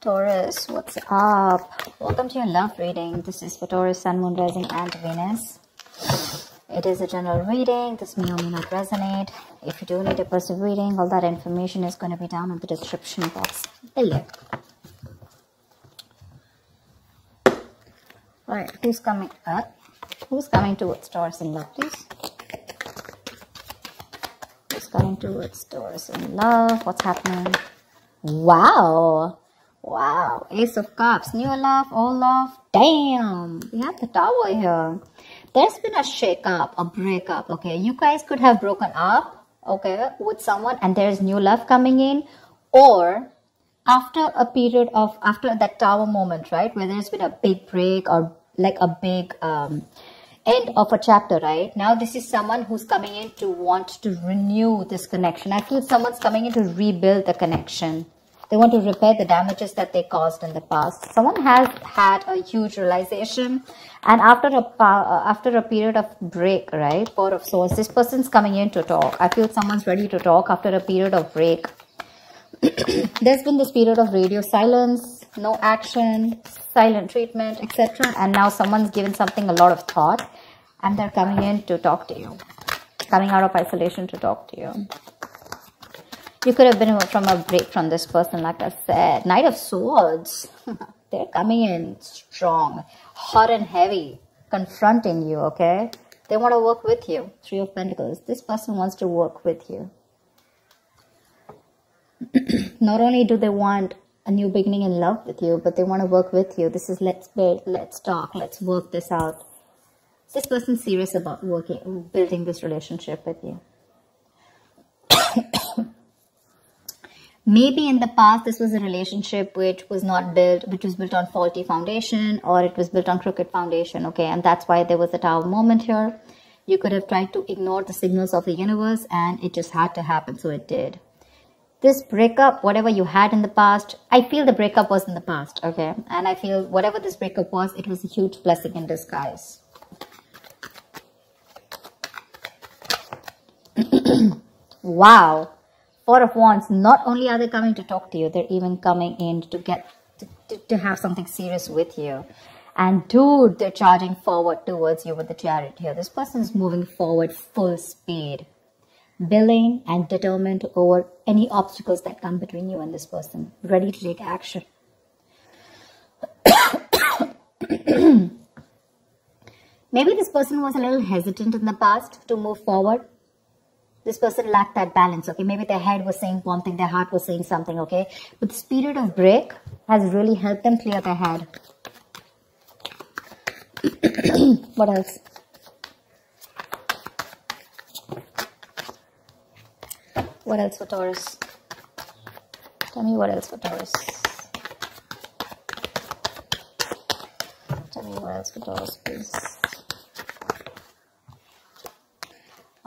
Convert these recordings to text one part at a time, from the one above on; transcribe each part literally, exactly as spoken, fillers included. Taurus, what's up? Welcome to your love reading. This is for Taurus, Sun, Moon, Rising, and Venus. It is a general reading. This may or may not resonate. If you do need a personal reading, all that information is going to be down in the description box below. Alright, who's coming up? Who's coming towards Taurus in love, please? Who's coming towards Taurus in love? What's happening? Wow! Wow! Ace of Cups, new love, old love. Damn! We have the Tower here. There's been a shake-up, a breakup, okay? You guys could have broken up, okay, with someone and there's new love coming in. Or after a period of, after that Tower moment, right? Where there's been a big break or like a big um, end of a chapter, right? Now this is someone who's coming in to want to renew this connection. I feel someone's coming in to rebuild the connection. They want to repair the damages that they caused in the past. Someone has had a huge realization, and after a after a period of break, right? Four of Swords. This person's coming in to talk. I feel someone's ready to talk after a period of break. There's been this period of radio silence, no action, silent treatment, et cetera. And now someone's given something a lot of thought, and they're coming in to talk to you. Coming out of isolation to talk to you. You could have been from a break from this person, like I said. Knight of Swords. They're coming in strong, hot and heavy, confronting you, okay? They want to work with you. Three of Pentacles. This person wants to work with you. Not only do they want a new beginning in love with you, but they want to work with you. This is let's build, let's talk, let's work this out. This person's serious about working, building this relationship with you. Maybe in the past, this was a relationship which was not built, which was built on faulty foundation, or it was built on crooked foundation, okay? And that's why there was a Tower moment here. You could have tried to ignore the signals of the universe, and it just had to happen, so it did. This breakup, whatever you had in the past, I feel the breakup was in the past, okay? And I feel whatever this breakup was, it was a huge blessing in disguise. Wow. Four of Wands, not only are they coming to talk to you, they're even coming in to get, to, to, to have something serious with you. And dude, they're charging forward towards you with the Chariot here. This person's moving forward full speed. Willing and determined to over any obstacles that come between you and this person. Ready to take action. Maybe this person was a little hesitant in the past to move forward. This person lacked that balance, okay? Maybe their head was saying one thing, their heart was saying something, okay? But this period of break has really helped them clear their head. What else? What else for Taurus? Tell me what else for Taurus. Tell me what else for Taurus, please.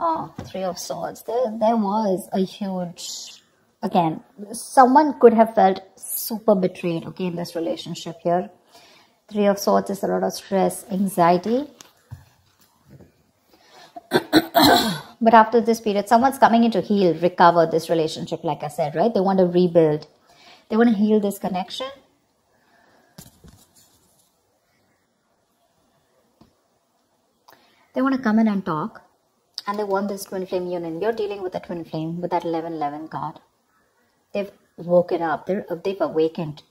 Oh, Three of Swords. There, there was a huge... Again, someone could have felt super betrayed, okay, in this relationship here. Three of Swords is a lot of stress, anxiety. But after this period, someone's coming in to heal, recover this relationship, like I said, right? They want to rebuild. They want to heal this connection. They want to come in and talk. And they want this twin flame union. You're dealing with a twin flame, with that eleven eleven card. They've woken up. They're, they've awakened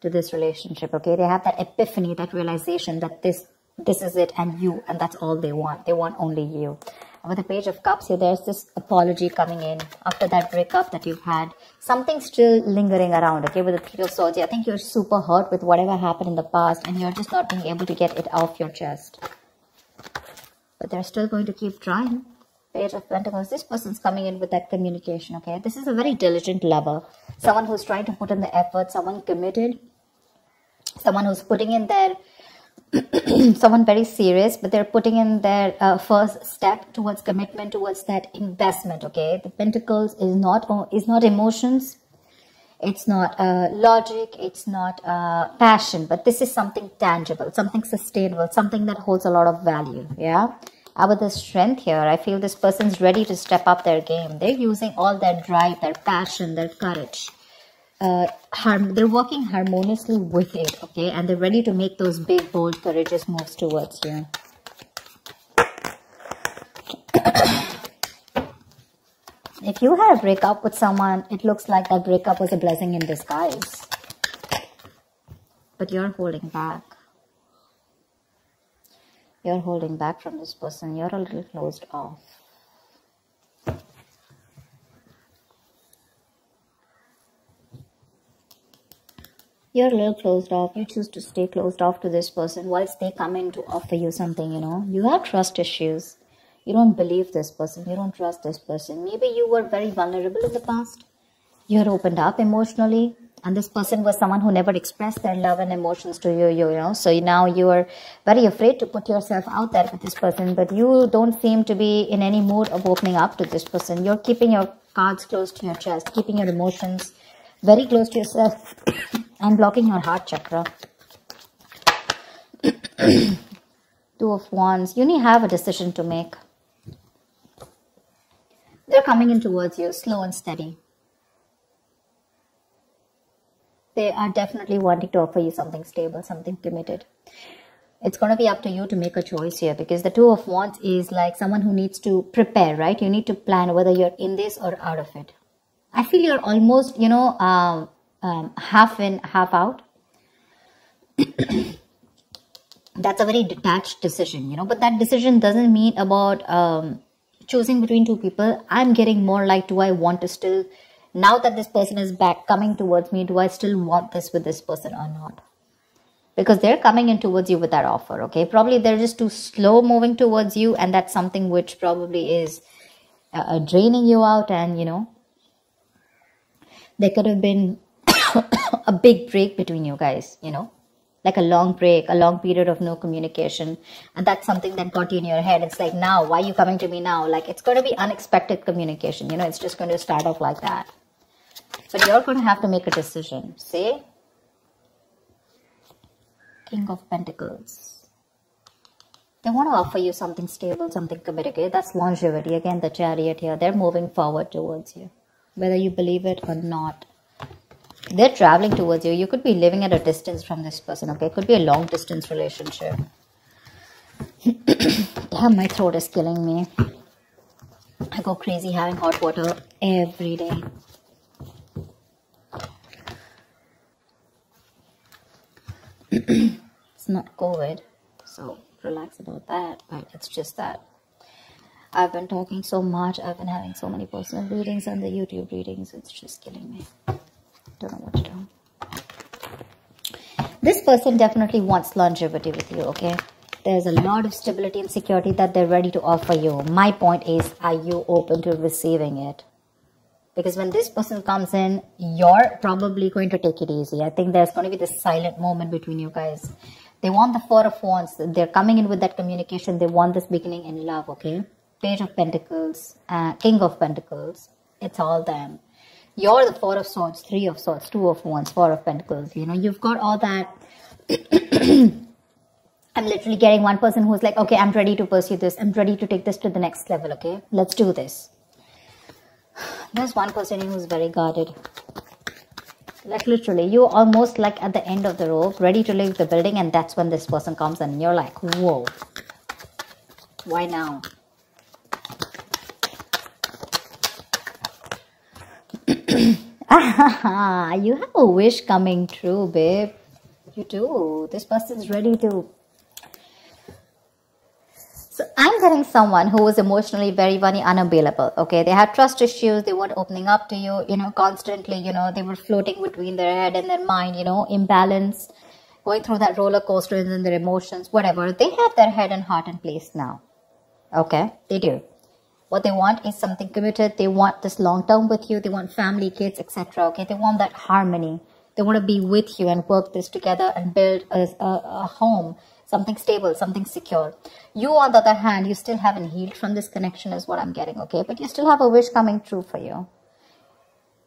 to this relationship, okay? They have that epiphany, that realization that this, this is it and you, and that's all they want. They want only you. With the Page of Cups here, there's this apology coming in after that breakup that you've had. Something's still lingering around, okay, with the Three of Swords. I think you're super hurt with whatever happened in the past and you're just not being able to get it off your chest. But they're still going to keep trying. Page of Pentacles, this person's coming in with that communication, okay. This is a very diligent lover. Someone who's trying to put in the effort, someone committed, someone who's putting in their... someone very serious, but they're putting in their uh, first step towards commitment, towards that investment, okay? The Pentacles is not is not emotions, it's not uh, logic, it's not uh, passion, but this is something tangible, something sustainable, something that holds a lot of value, yeah? With the Strength here, I feel this person's ready to step up their game. They're using all their drive, their passion, their courage, uh, they're working harmoniously with it, okay? And they're ready to make those big, bold, courageous moves towards you. If you had a breakup with someone, it looks like that breakup was a blessing in disguise. But you're holding back. You're holding back from this person. You're a little closed off. You're a little closed off. You choose to stay closed off to this person whilst they come in to offer you something, you know. You have trust issues. You don't believe this person. You don't trust this person. Maybe you were very vulnerable in the past. You're opened up emotionally. And this person was someone who never expressed their love and emotions to you, you know. So now you are very afraid to put yourself out there with this person. But you don't seem to be in any mood of opening up to this person. You're keeping your cards close to your chest. Keeping your emotions very close to yourself. And blocking your heart chakra. Two of Wands. You need to have a decision to make. They're coming in towards you, slow and steady. They are definitely wanting to offer you something stable, something committed. It's going to be up to you to make a choice here, because the Two of Wands is like someone who needs to prepare, right? You need to plan whether you're in this or out of it. I feel you're almost, you know, um, Um, half in, half out. That's a very detached decision, you know, but that decision doesn't mean about um, choosing between two people. I'm getting more like, do I want to still, now that this person is back coming towards me, do I still want this with this person or not? Because they're coming in towards you with that offer, okay? Probably they're just too slow moving towards you, and that's something which probably is uh, draining you out, and, you know, there could have been a big break between you guys, you know, like a long break, a long period of no communication. And that's something that got you in your head. It's like, now, why are you coming to me now? Like, it's going to be unexpected communication. You know, it's just going to start off like that. But you're going to have to make a decision. See? King of Pentacles. They want to offer you something stable, something committed. Okay? That's longevity. Again, the Chariot here. They're moving forward towards you, whether you believe it or not. They're traveling towards you. You could be living at a distance from this person, okay? It could be a long-distance relationship. Damn, my throat is killing me. I go crazy having hot water every day. It's not COVID, so relax about that. But it's just that I've been talking so much. I've been having so many personal readings and the YouTube readings. It's just killing me. Don't know what to do. This person definitely wants longevity with you, okay? There's a lot of stability and security that they're ready to offer you. My point is, are you open to receiving it? Because when this person comes in, you're probably going to take it easy. I think there's going to be this silent moment between you guys. They want the Four of Wands. They're coming in with that communication. They want this beginning in love, okay? Page of Pentacles, uh, King of Pentacles. It's all them. You're the Four of Swords, Three of Swords, Two of Wands, Four of Pentacles. You know, you've got all that. I'm literally getting one person who's like, okay, I'm ready to pursue this. I'm ready to take this to the next level, okay? Let's do this. There's one person who's very guarded. Like literally, you're almost like at the end of the rope, ready to leave the building. And that's when this person comes and you're like, whoa, why now? You have a wish coming true, babe. You do. This person's ready to. So I'm getting someone who is emotionally very, very unavailable. Okay, they had trust issues. They weren't opening up to you, you know, constantly. You know, they were floating between their head and their mind, you know, imbalance, going through that roller coaster and then their emotions, whatever. They have their head and heart in place now. Okay, they do. What they want is something committed. They want this long term with you. They want family, kids, et cetera. Okay, they want that harmony. They want to be with you and work this together and build a, a, a home, something stable, something secure. You, on the other hand, you still haven't healed from this connection, is what I'm getting. Okay, but you still have a wish coming true for you.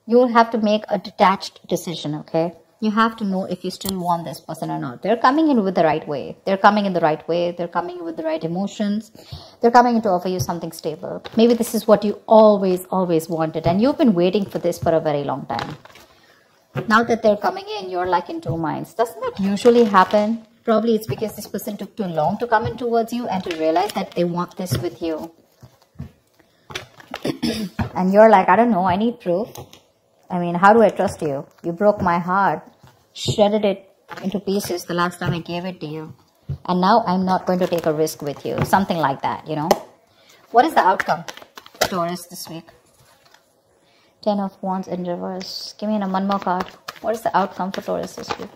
You will have to make a detached decision. Okay, you have to know if you still want this person or not. They're coming in with the right way. They're coming in the right way. They're coming in with the right emotions. They're coming in to offer you something stable. Maybe this is what you always, always wanted. And you've been waiting for this for a very long time. Now that they're coming in, you're like in two minds. Doesn't that usually happen? Probably it's because this person took too long to come in towards you and to realize that they want this with you. And you're like, I don't know, I need proof. I mean, how do I trust you? You broke my heart, shredded it into pieces the last time I gave it to you. And now I'm not going to take a risk with you. Something like that, you know. What is the outcome, Taurus, this week? Ten of Wands in reverse. Give me one more card. What is the outcome for Taurus this week?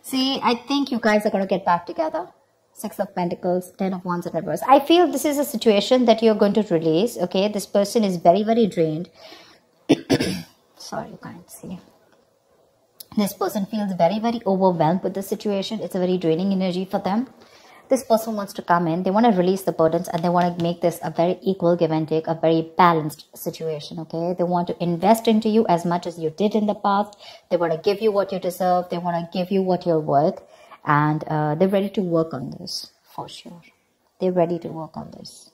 See, I think you guys are going to get back together. Six of Pentacles, Ten of Wands in reverse. I feel this is a situation that you're going to release, okay? This person is very, very drained. Sorry, you can't see. This person feels very, very overwhelmed with the situation. It's a very draining energy for them. This person wants to come in. They want to release the burdens and they want to make this a very equal give and take, a very balanced situation, okay? They want to invest into you as much as you did in the past. They want to give you what you deserve. They want to give you what you're worth. And uh, they're ready to work on this, for sure. They're ready to work on this.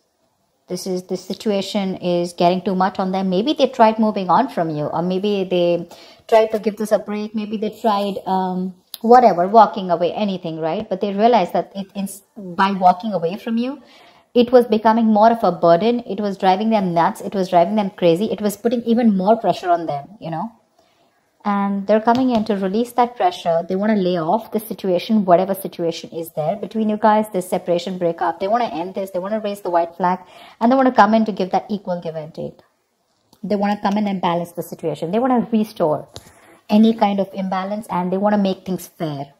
This is this situation is getting too much on them. Maybe they tried moving on from you, or maybe they tried to give this a break. Maybe they tried um, whatever, walking away, anything, right? But they realized that it, it's, by walking away from you, it was becoming more of a burden. It was driving them nuts. It was driving them crazy. It was putting even more pressure on them, you know. And they're coming in to release that pressure. They want to lay off the situation, whatever situation is there between you guys, this separation, breakup. They want to end this. They want to raise the white flag. And they want to come in to give that equal give and take. They want to come in and balance the situation. They want to restore any kind of imbalance. And they want to make things fair.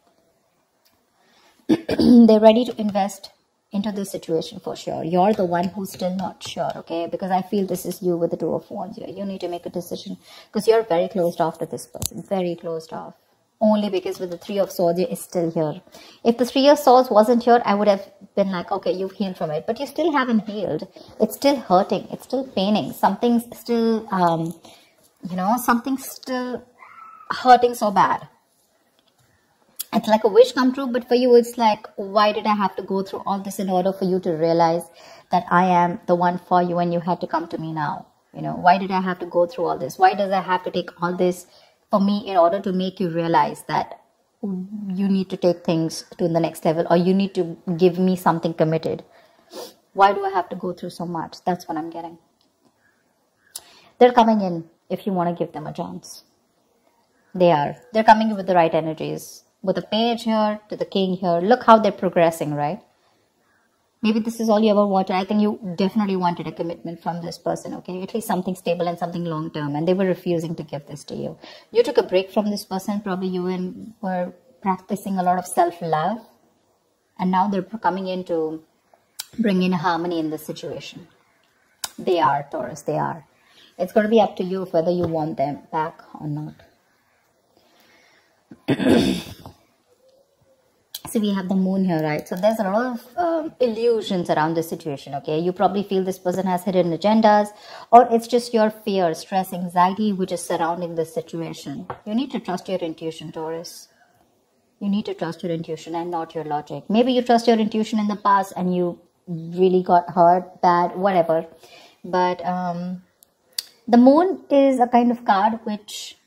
They're ready to invest into this situation for sure. You're the one who's still not sure, okay? Because I feel this is you with the Two of Wands here. You need to make a decision because you're very closed off to this person. Very closed off. Only because with the Three of Swords, it's still here. If the Three of Swords wasn't here, I would have been like, okay, you've healed from it. But you still haven't healed. It's still hurting. It's still paining. Something's still, um, you know, something's still hurting so bad. It's like a wish come true, but for you, it's like, why did I have to go through all this in order for you to realize that I am the one for you and you had to come to me now? You know, why did I have to go through all this? Why does I have to take all this for me in order to make you realize that you need to take things to the next level or you need to give me something committed? Why do I have to go through so much? That's what I'm getting. They're coming in if you want to give them a chance. They are. They're coming in with the right energies. With the Page here, to the King here. Look how they're progressing, right? Maybe this is all you ever wanted. I think you definitely wanted a commitment from this person, okay? At least something stable and something long-term. And they were refusing to give this to you. You took a break from this person. Probably you and were practicing a lot of self-love. And now they're coming in to bring in harmony in this situation. They are, Taurus, they are. It's going to be up to you whether you want them back or not. So we have the Moon here, right? So there's a lot of um, illusions around this situation, okay? You probably feel this person has hidden agendas, or it's just your fear, stress, anxiety, which is surrounding this situation. You need to trust your intuition, Taurus. You need to trust your intuition and not your logic. Maybe you trust your intuition in the past and you really got hurt, bad, whatever. But um, the Moon is a kind of card which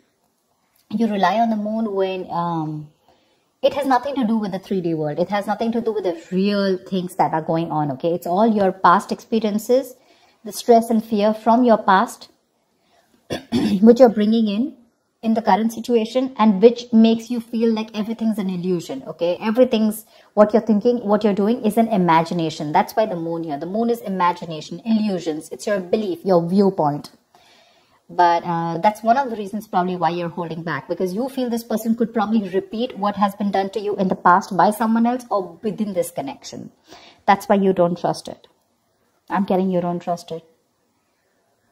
you rely on the Moon when... Um, It has nothing to do with the three D world. It has nothing to do with the real things that are going on, okay? It's all your past experiences, the stress and fear from your past, which you're bringing in, in the current situation, and which makes you feel like everything's an illusion, okay? Everything's, what you're thinking, what you're doing is an imagination. That's why the Moon here. The Moon is imagination, illusions. It's your belief, your viewpoint. But uh, that's one of the reasons probably why you're holding back, because you feel this person could probably repeat what has been done to you in the past by someone else or within this connection. That's why you don't trust it. I'm getting you don't trust it.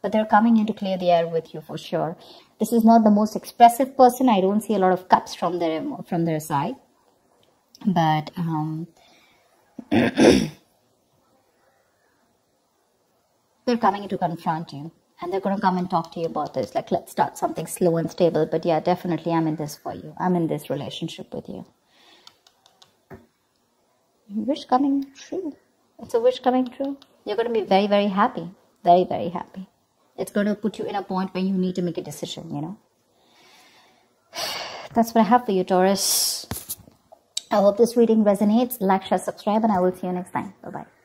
But they're coming in to clear the air with you for sure. This is not the most expressive person. I don't see a lot of cups from their, from their side. But... Um, they're coming in to confront you. And they're going to come and talk to you about this. Like, let's start something slow and stable. But yeah, definitely, I'm in this for you. I'm in this relationship with you. Wish coming true. It's a wish coming true. You're going to be very, very happy. Very, very happy. It's going to put you in a point where you need to make a decision, you know. That's what I have for you, Taurus. I hope this reading resonates. Like, share, subscribe, and I will see you next time. Bye-bye.